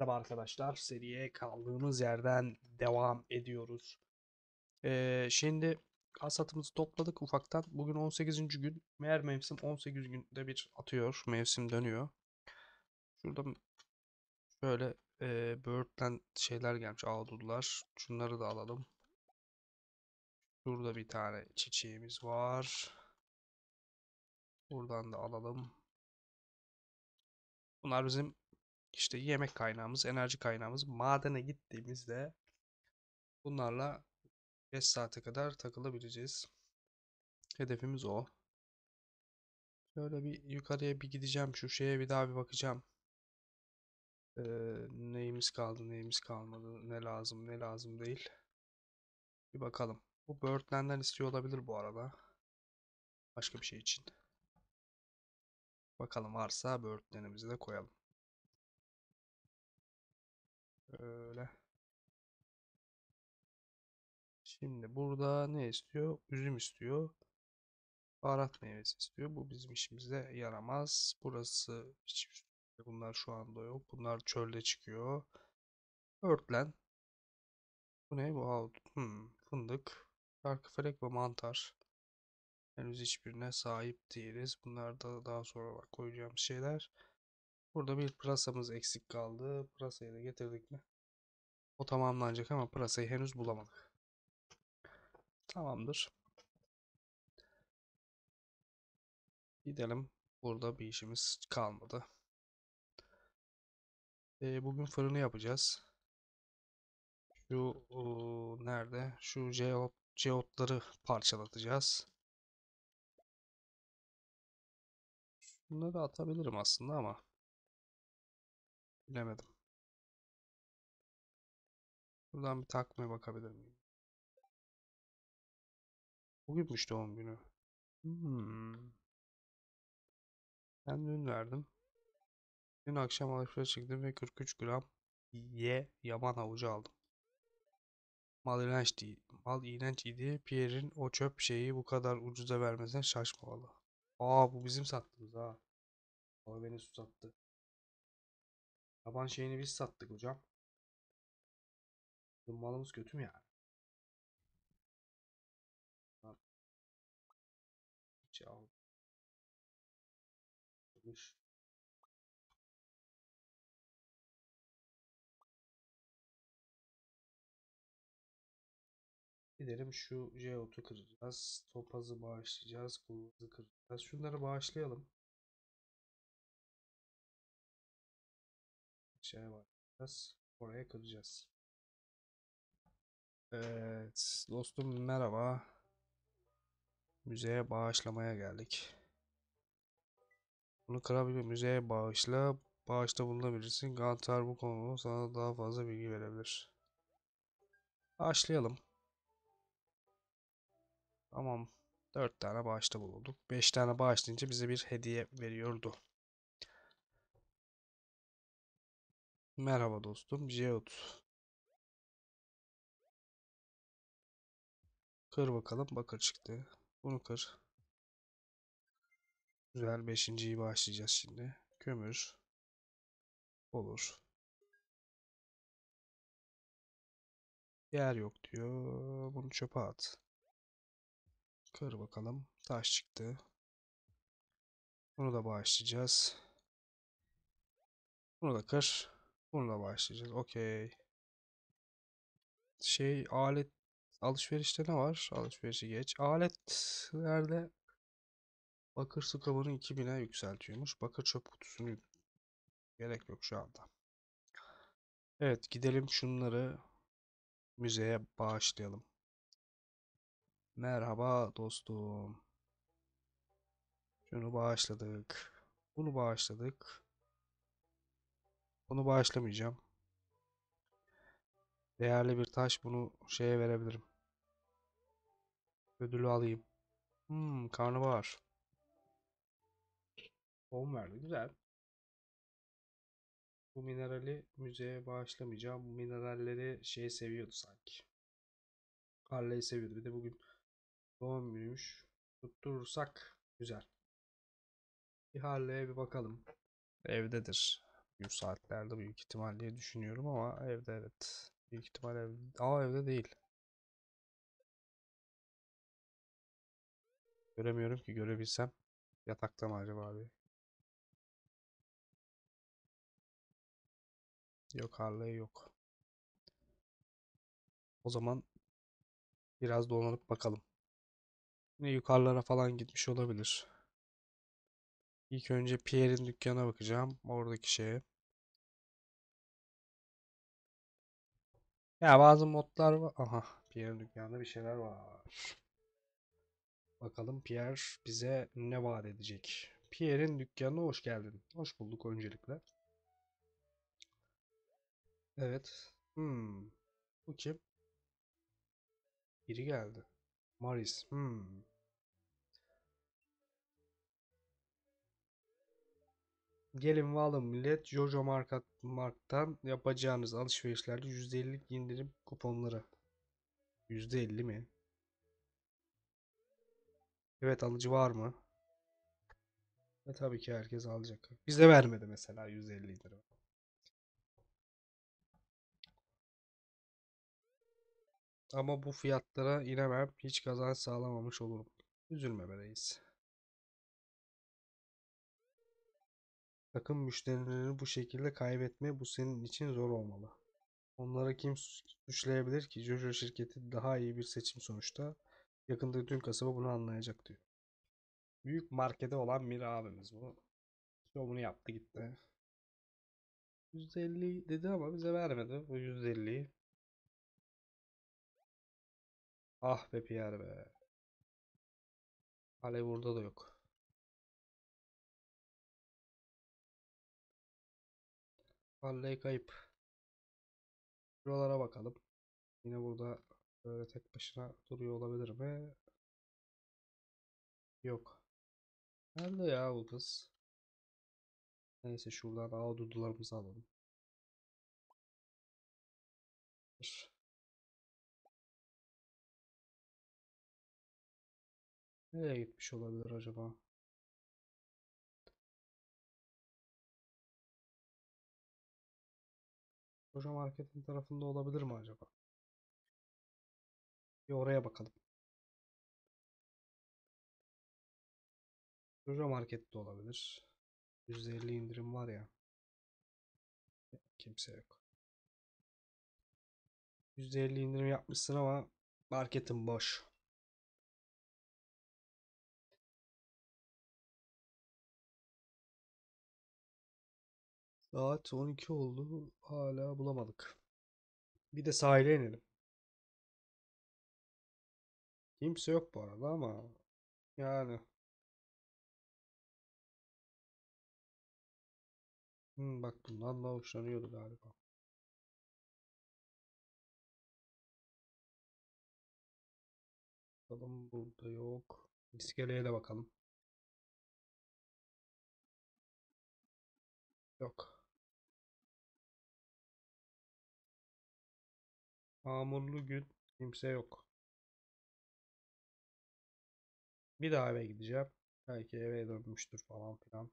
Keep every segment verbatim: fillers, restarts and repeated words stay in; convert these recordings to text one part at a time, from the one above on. Merhaba arkadaşlar, seriye kaldığımız yerden devam ediyoruz. Ee, şimdi hasatımızı topladık ufaktan. Bugün on sekizinci gün. Meğer mevsim on sekiz günde bir atıyor. Mevsim dönüyor. Şurada böyle e, bird'den şeyler gelmiş. Ağdudular. Şunları da alalım. Şurada bir tane çiçeğimiz var. Buradan da alalım. Bunlar bizim İşte yemek kaynağımız, enerji kaynağımız. Madene gittiğimizde bunlarla beş saate kadar takılabileceğiz. Hedefimiz o. Şöyle bir yukarıya bir gideceğim. Şu şeye bir daha bir bakacağım. Ee, neyimiz kaldı, neyimiz kalmadı. Ne lazım, ne lazım değil. Bir bakalım. Bu Birdland'den istiyor olabilir bu arada. Başka bir şey için. Bakalım varsa Birdland'imizi de koyalım. Öyle. Şimdi burada ne istiyor? Üzüm istiyor. Baharat meyvesi istiyor. Bu bizim işimize yaramaz. Burası hiçbir şey. Bunlar şu anda yok. Bunlar çölde çıkıyor. Örtlen. Bu ne? Bu hmm, fındık. Çarkıfelek ve mantar. Henüz hiçbirine sahip değiliz. Bunlar da daha sonra bak koyacağım şeyler. Burada bir pırasamız eksik kaldı. Pırasayı da getirdik mi? O tamamlanacak ama pırasayı henüz bulamadık. Tamamdır. Gidelim. Burada bir işimiz kalmadı. E, bugün fırını yapacağız. Şu o, nerede? Şu ceot, ceotları parçalatacağız. Bunları atabilirim aslında ama bilemedim. Buradan bir takmaya bakabilir miyim? Bugünmüş doğum günü. Hmm. Ben dün verdim. Dün akşam alışverişe çıktım ve kırk üç gram ye yaban havucu aldım. Mal iğrenç değil. Mal iğrenç idi. Pierre'in o çöp şeyi bu kadar ucuza vermesine şaşmamalı. Aa, bu bizim sattığımız ha. Ama beni susattı. Yaban şeyini biz sattık hocam. Bizim malımız kötü mü yani? Gidelim şu jeotu kıracağız. Topazı bağışlayacağız. Kulvazı kıracağız. Şunları bağışlayalım. Şey var. Oraya kıracağız. Evet dostum, merhaba. Müzeye bağışlamaya geldik. Bunu kırabilir. Müzeye bağışla. Bağışta bulunabilirsin. Gantar bu konuda sana daha fazla bilgi verebilir. Bağışlayalım. Tamam. dört tane bağışta bulunduk. beş tane bağışlayınca bize bir hediye veriyordu. Merhaba dostum. Jeot. Kır bakalım. Bakır çıktı. Bunu kır. Güzel. Beşinciyi başlayacağız şimdi. Kömür. Olur. Yer yok diyor. Bunu çöpe at. Kır bakalım. Taş çıktı. Bunu da başlayacağız. Bunu da kır. Bununla başlayacağız. Okey. Şey alet alışverişte ne var? Alışverişi geç. Aletlerde bakır su kabını iki bine yükseltiyormuş. Bakır çöp kutusunu gerek yok şu anda. Evet, gidelim şunları müzeye bağışlayalım. Merhaba dostum. Şunu bağışladık. Bunu bağışladık. Bunu bağışlamayacağım. Değerli bir taş, bunu şeye verebilirim. Ödülü alayım. Hmm, karnabahar. on verdi, güzel. Bu minerali müzeye bağışlamayacağım. Bu mineralleri şey seviyordu sanki. Harley'i seviyordu. Bir de bugün doğum günüymüş. Tutturursak güzel. Bir Harley'e bir bakalım. Evdedir. gün saatlerde büyük ihtimal diye düşünüyorum ama evde evet. Büyük ihtimal evde. Aa, evde değil. Göremiyorum ki, görebilsem. Yatakta mı acaba abi? Yok, Harley yok. O zaman biraz dolanıp bakalım. Yine yukarılara falan gitmiş olabilir. İlk önce Pierre'in dükkana bakacağım. Oradaki şeye. Ya bazı modlar var. Aha, Pierre'in dükkanında bir şeyler var. Bakalım Pierre bize ne vaat edecek. Pierre'in dükkanına hoş geldin. Hoş bulduk öncelikle. Evet. Hmm. Bu kim? Biri geldi. Maris. Hmm. Gelin ve alın millet. Jojo Market, Mark'tan yapacağınız alışverişlerde yüzde ellilik indirim kuponları. yüzde elli mi? Evet, alıcı var mı? Ve tabii ki herkes alacak. Bize vermedi mesela yüzde elli indirim. Ama bu fiyatlara inemem. Hiç kazanç sağlamamış olurum. Üzülme be reis. Takım müşterilerini bu şekilde kaybetme, bu senin için zor olmalı. Onlara kim suçlayabilir ki? Jojo şirketi daha iyi bir seçim sonuçta. Yakında bütün kasaba bunu anlayacak diyor. Büyük markete olan Mir abimiz bu. İşte bunu yaptı gitti. yüzde elli dedi ama bize vermedi bu yüzde elliyi. Ah be Pierre be. Alev burada da yok. Alev kayıp. Şuralara bakalım. Yine burada böyle tek başına duruyor olabilir mi? Yok. Nerede ya bu kız? Neyse, şuradan adudularımızı alalım. Dur. Nereye gitmiş olabilir acaba? Koca marketin tarafında olabilir mi acaba? Bir oraya bakalım. Koca markette olabilir. yüzde elli indirim var ya. Kimse yok. yüzde elli indirim yapmışsın ama marketin boş. Saat on iki oldu. Hala bulamadık. Bir de sahile inelim. Kimse yok bu arada ama yani. Hmm, bak bundan da hoşlanıyordu galiba. Bakalım, burada yok. İskeleye de bakalım. Yok. Yağmurlu gün, kimse yok. Bir daha eve gideceğim. Belki eve dönmüştür falan filan.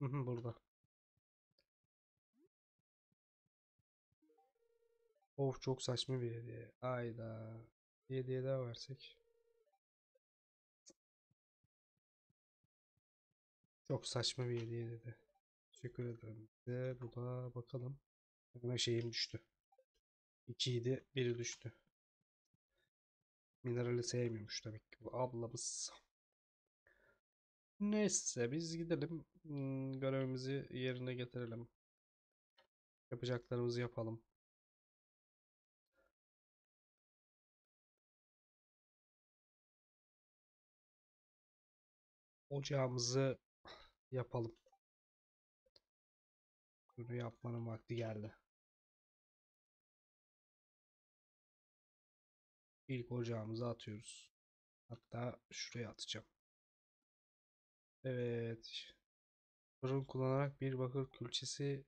Burada. Of, çok saçma bir hediye. Hayda. Bir hediye daha versek. Çok saçma bir hediye dedi. Teşekkür ederim. De burada bakalım. Benim şeyim düştü. İkiydi, biri düştü. Minerali sevmiyormuş demek ki bu ablamız. Neyse, biz gidelim. Görevimizi yerine getirelim. Yapacaklarımızı yapalım. Ocağımızı yapalım. Bunu yapmanın vakti geldi. İlk ocağımızı atıyoruz. Hatta şuraya atacağım. Evet. Fırın kullanarak bir bakır külçesi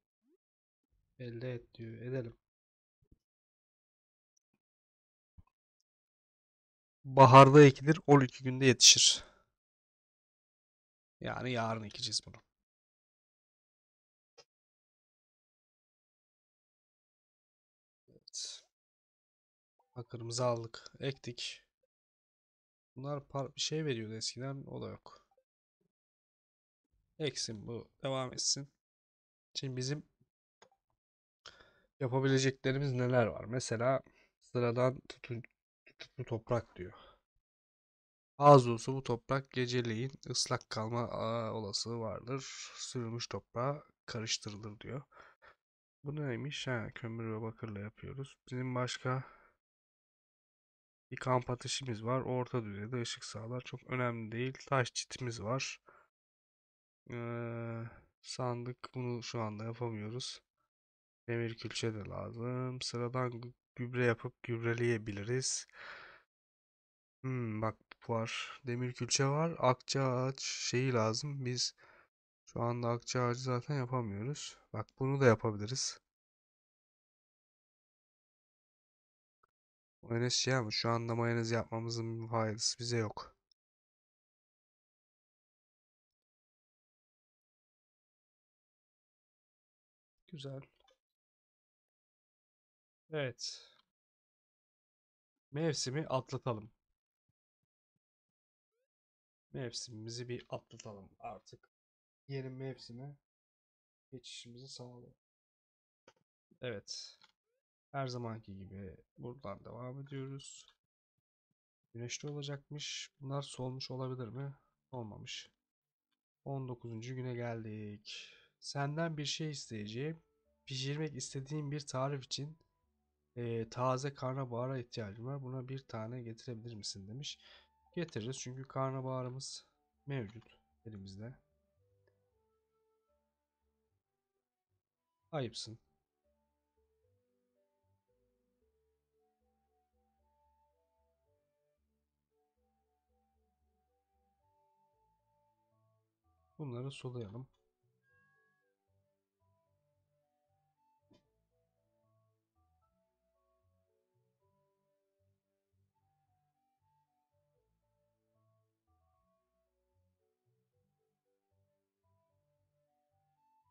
elde et diyor. Edelim. Baharda ekilir, on iki günde yetişir. Yani yarın ekeceğiz bunu. Evet. Bakırımızı aldık, ektik. Bunlar par bir şey veriyordu eskiden, o da yok. Eksin bu, devam etsin. Şimdi bizim yapabileceklerimiz neler var? Mesela sıradan tutun, tutuklu toprak diyor. Az olsa bu toprak geceleyin ıslak kalma olasılığı vardır. Sürülmüş toprağa karıştırılır diyor. Bu neymiş? Ha, kömür ve bakırla yapıyoruz. Bizim başka bir kamp ateşimiz var. Orta düzeyde ışık sağlar. Çok önemli değil. Taş çitimiz var. Ee, sandık bunu şu anda yapamıyoruz. Demir külçe de lazım. Sıradan gübre yapıp gübreleyebiliriz. Hmm, bak var. Demir külçe var. Akça ağaç şeyi lazım. Biz şu anda akça ağacı zaten yapamıyoruz. Bak bunu da yapabiliriz. Mayonez şey ama şu anda mayonez yapmamızın faydası bize yok. Güzel. Evet. Mevsimi atlatalım. Mevsimimizi bir atlatalım artık. Yeni mevsime geçişimizi sağlayalım. Evet. Her zamanki gibi buradan devam ediyoruz. Güneşli olacakmış. Bunlar solmuş olabilir mi? Olmamış. on dokuzuncu güne geldik. Senden bir şey isteyeceğim. Pişirmek istediğim bir tarif için e, taze karnabahara ihtiyacım var. Buna bir tane getirebilir misin demiş. Getiririz çünkü karnabaharımız mevcut elimizde. Ayıpsın. Bunları sulayalım.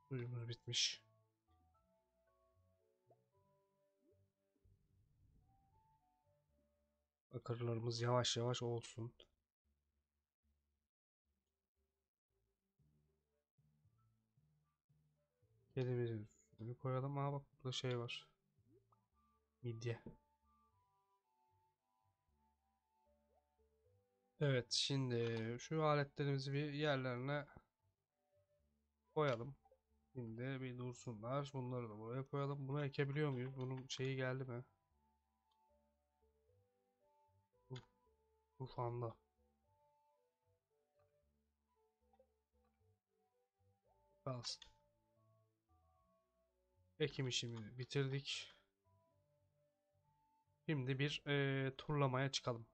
Suyumuz bitmiş. Bakırlarımız yavaş yavaş olsun. Kedimizi üstüne koyalım. Aa bak burada şey var. Midye. Evet şimdi şu aletlerimizi bir yerlerine koyalım. Şimdi bir dursunlar. Bunları da buraya koyalım. Bunu ekebiliyor muyuz? Bunun şeyi geldi mi? Bu fanda. Kalsın. Ekim işimizi bitirdik. Şimdi bir e, turlamaya çıkalım.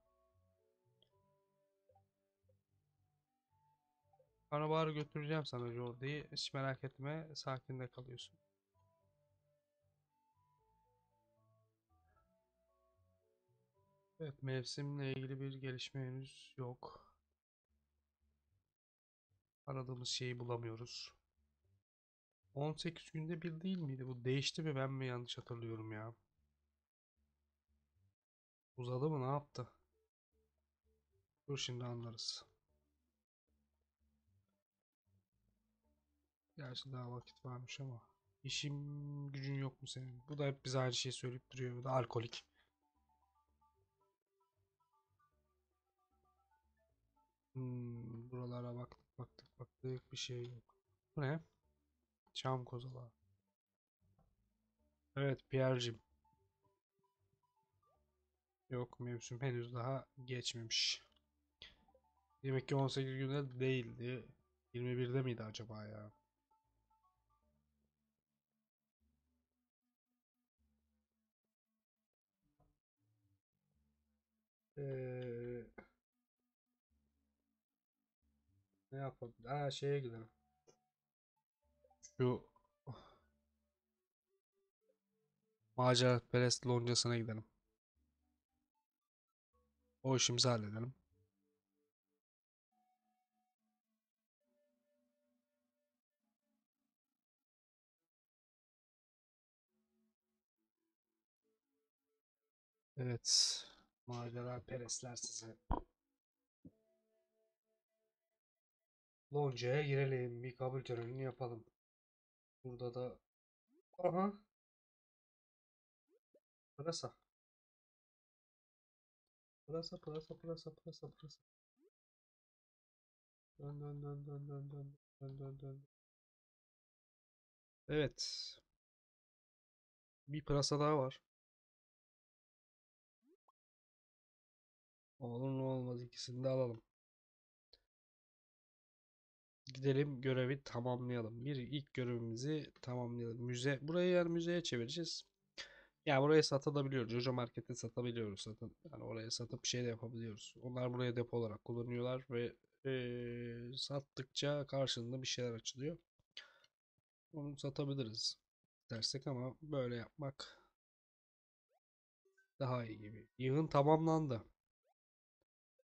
Karnabaharı götüreceğim sana Jordi. Hiç merak etme. Sakinde kalıyorsun. Evet, mevsimle ilgili bir gelişme henüz yok. Aradığımız şeyi bulamıyoruz. on sekiz günde bir değil miydi? Bu değişti mi? Ben mi yanlış hatırlıyorum ya? Uzadı mı? Ne yaptı? Dur şimdi anlarız. Gerçi daha vakit varmış ama işim gücün yok mu senin? Bu da hep bize aynı şeyi söyleyip duruyor. Bu da alkolik. Hmm, buralara baktık baktık baktık bir şey yok. Bu ne? Çam kozalağı. Evet Pierre'cim. Yok mevsim henüz daha geçmemiş. Demek ki on sekiz günde değildi. yirmi birde miydi acaba ya? Ee, ne yapalım? Aa şeye gidelim. Şu maceraperest loncasına gidelim. O işimizi halledelim. Evet. Macera perestler size. Lonca'ya girelim. Bir kabul törenini yapalım. Burada da... Aha. Pırasa. Pırasa, pırasa, pırasa, pırasa, pırasa. Dön, dön, dön, dön, dön, dön, dön, dön, dön. Evet. Bir pırasa daha var. Olur mu olmaz, ikisini de alalım. Gidelim görevi tamamlayalım. Bir ilk görevimizi tamamlayalım. Müze. Burayı yani müzeye çevireceğiz. Ya yani buraya satabiliyoruz. Jojo Market'te satabiliyoruz zaten. Yani oraya satıp bir şey de yapabiliyoruz. Onlar buraya depo olarak kullanıyorlar ve ee, sattıkça karşılığında bir şeyler açılıyor. Onu satabiliriz dersek ama böyle yapmak daha iyi gibi. Yığın tamamlandı.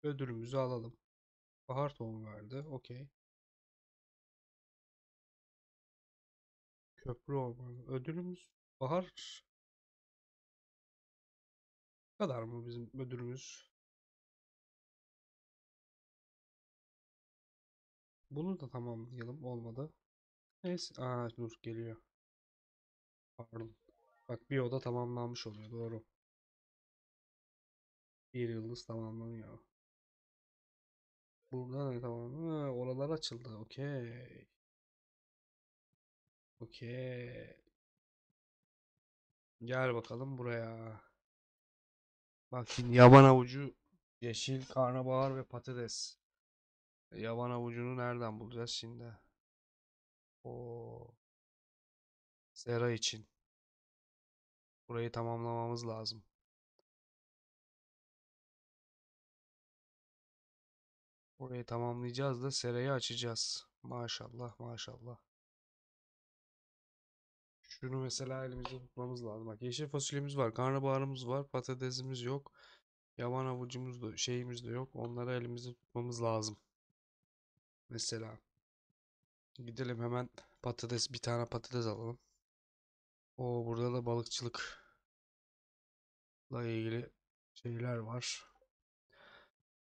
Ödülümüzü alalım. Bahar tohumu verdi. Okey. Köprü ormanı. Ödülümüz bahar. Bu kadar mı bizim ödülümüz? Bunu da tamamlayalım. Olmadı. Neyse. Aa, Nur geliyor. Pardon. Bak bir oda tamamlanmış oluyor. Doğru. Bir yıldız tamamlanıyor. Burada ne tamamlanıyor? Oralar açıldı. Okey. Okey. Gel bakalım buraya. Bak şimdi yaban havucu, yeşil karnabahar ve patates. Yaban havucunu nereden bulacağız şimdi? O sera için. Burayı tamamlamamız lazım. Burayı tamamlayacağız da serayı açacağız. Maşallah maşallah. Şunu mesela elimizde tutmamız lazım. Bak yeşil fasulyemiz var, karnabaharımız var, patatesimiz yok. Yaban havucumuz da şeyimiz de yok. Onları elimizde tutmamız lazım. Mesela gidelim hemen patates, bir tane patates alalım. Oo, burada da balıkçılıkla ilgili şeyler var.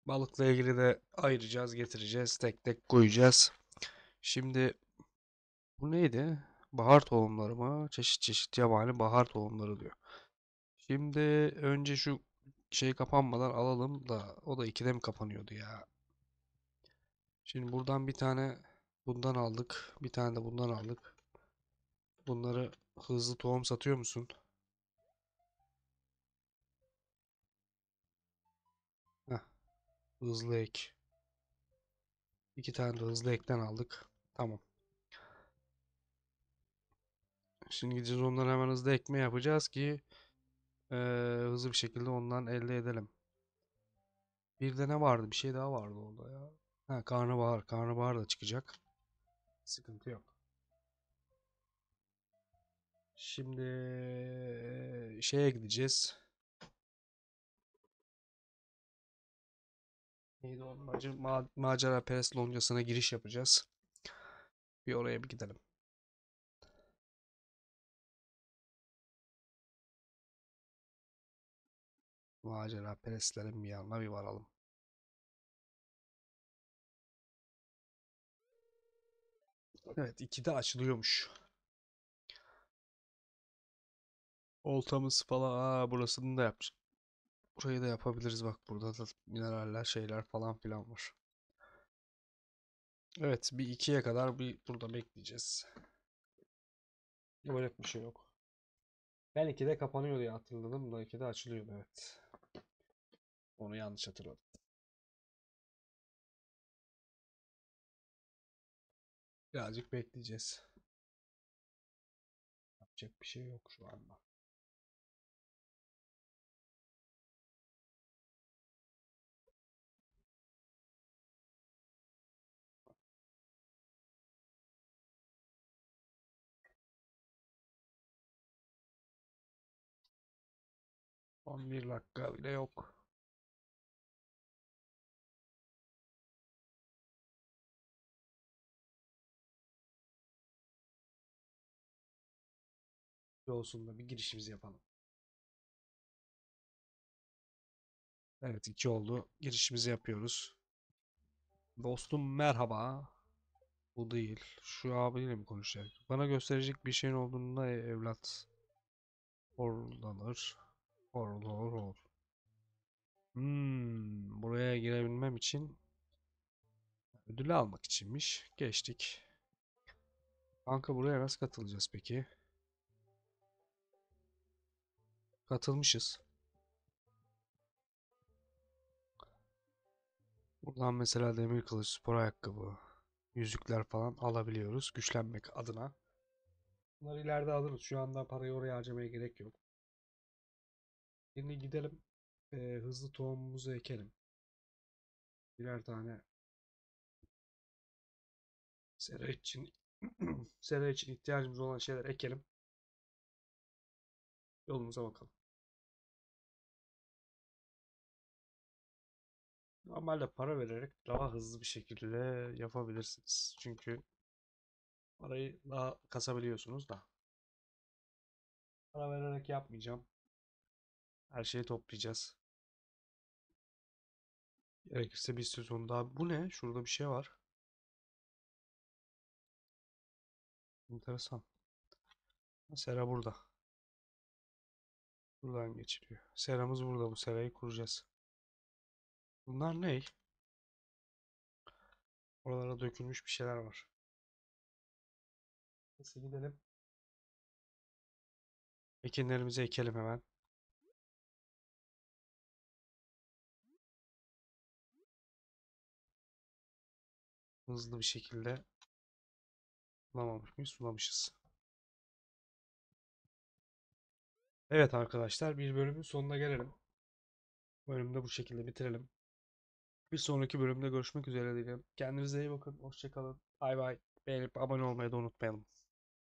Balıkla ilgili de ayıracağız, getireceğiz, tek tek koyacağız. Şimdi bu neydi? Bahar tohumları mı? Çeşit çeşit yabani bahar tohumları diyor. Şimdi önce şu şey kapanmadan alalım da o da ikide mi kapanıyordu ya? Şimdi buradan bir tane bundan aldık. Bir tane de bundan aldık. Bunları hızlı tohum satıyor musun? Heh. Hızlı ek. İki tane de hızlı ekten aldık. Tamam. Şimdi gideceğiz onları hemen hızlı ekme yapacağız ki e, hızlı bir şekilde ondan elde edelim. Bir de ne vardı? Bir şey daha vardı orada ya. Ha, karnabahar. Karnabahar da çıkacak. Sıkıntı yok. Şimdi şeye gideceğiz. Neydi o? Ma macera perest loncasına giriş yapacağız. Bir oraya bir gidelim. Macera perestlerin bir yanına bir varalım. Evet, ikide açılıyormuş. Oltamız falan. Aa, burasını da yapacağız. Burayı da yapabiliriz. Bak burada da mineraller şeyler falan filan var. Evet, bir ikiye kadar bir burada bekleyeceğiz. Böyle bir şey yok. Ben ikide kapanıyor diye hatırladım da ikide açılıyordu, evet. Onu yanlış hatırladım. Birazcık bekleyeceğiz. Yapacak bir şey yok şu anda. on bir dakika bile yok. olsun da bir girişimizi yapalım. Evet, iki oldu. Girişimizi yapıyoruz. Dostum merhaba. Bu değil. Şu abiyle mi konuşacak? Bana gösterecek bir şeyin olduğunda evlat. Horlanır. Horlanır. Horlanır. Hmm, buraya girebilmem için ödülü almak içinmiş. Geçtik. Kanka buraya nasıl katılacağız peki? Katılmışız. Buradan mesela demir kılıç, spor ayakkabı, yüzükler falan alabiliyoruz güçlenmek adına. Bunları ileride alırız. Şu anda parayı oraya harcamaya gerek yok. Şimdi gidelim. E, hızlı tohumumuzu ekelim. Birer tane. Sera için, sera için ihtiyacımız olan şeyler ekelim. Yolumuza bakalım. Normalde para vererek daha hızlı bir şekilde yapabilirsiniz. Çünkü parayı daha kasabiliyorsunuz da. Para vererek yapmayacağım. Her şeyi toplayacağız. Gerekirse bir sezon daha. Bu ne? Şurada bir şey var. Enteresan. Sera burada. Buradan geçiliyor. Seramız burada. Bu serayı kuracağız. Bunlar ne? Oralara dökülmüş bir şeyler var. Neyse gidelim. Ekinlerimizi ekelim hemen. Hızlı bir şekilde sulamamış mıyız? Sulamışız. Evet arkadaşlar, bir bölümün sonuna gelelim. Bölümde bu şekilde bitirelim. Bir sonraki bölümde görüşmek üzere diyelim. Kendinize iyi bakın. Hoşçakalın. Bay bay. Beğenip abone olmayı da unutmayalım.